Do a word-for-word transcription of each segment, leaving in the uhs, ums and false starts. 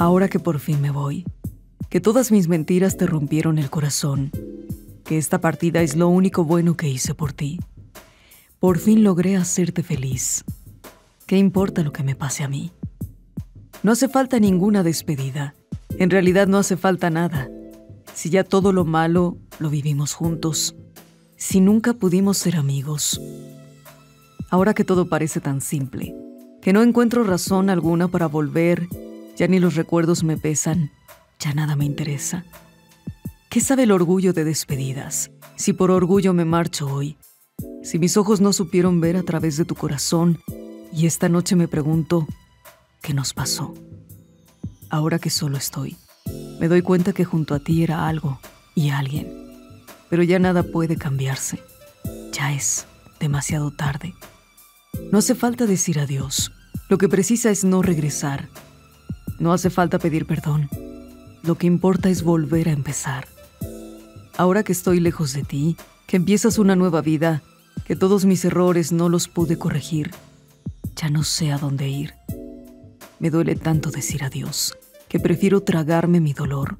Ahora que por fin me voy, que todas mis mentiras te rompieron el corazón, que esta partida es lo único bueno que hice por ti. Por fin logré hacerte feliz. ¿Qué importa lo que me pase a mí? No hace falta ninguna despedida. En realidad no hace falta nada. Si ya todo lo malo lo vivimos juntos. Si nunca pudimos ser amigos. Ahora que todo parece tan simple, que no encuentro razón alguna para volver, ya ni los recuerdos me pesan, ya nada me interesa. ¿Qué sabe el orgullo de despedidas? Si por orgullo me marcho hoy, si mis ojos no supieron ver a través de tu corazón, y esta noche me pregunto, ¿qué nos pasó? Ahora que solo estoy, me doy cuenta que junto a ti era algo y alguien, pero ya nada puede cambiarse. Ya es demasiado tarde. No hace falta decir adiós. Lo que precisa es no regresar. No hace falta pedir perdón. Lo que importa es volver a empezar. Ahora que estoy lejos de ti, que empiezas una nueva vida, que todos mis errores no los pude corregir, ya no sé a dónde ir. Me duele tanto decir adiós, que prefiero tragarme mi dolor.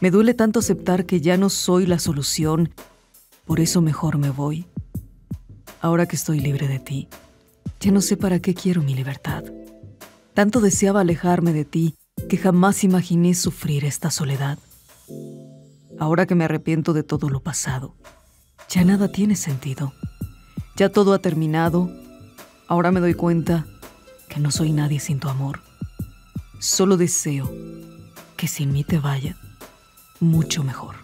Me duele tanto aceptar que ya no soy la solución, por eso mejor me voy. Ahora que estoy libre de ti, ya no sé para qué quiero mi libertad. Tanto deseaba alejarme de ti, que jamás imaginé sufrir esta soledad. Ahora que me arrepiento de todo lo pasado, ya nada tiene sentido. Ya todo ha terminado. Ahora me doy cuenta que no soy nadie sin tu amor. Solo deseo que sin mí te vaya mucho mejor.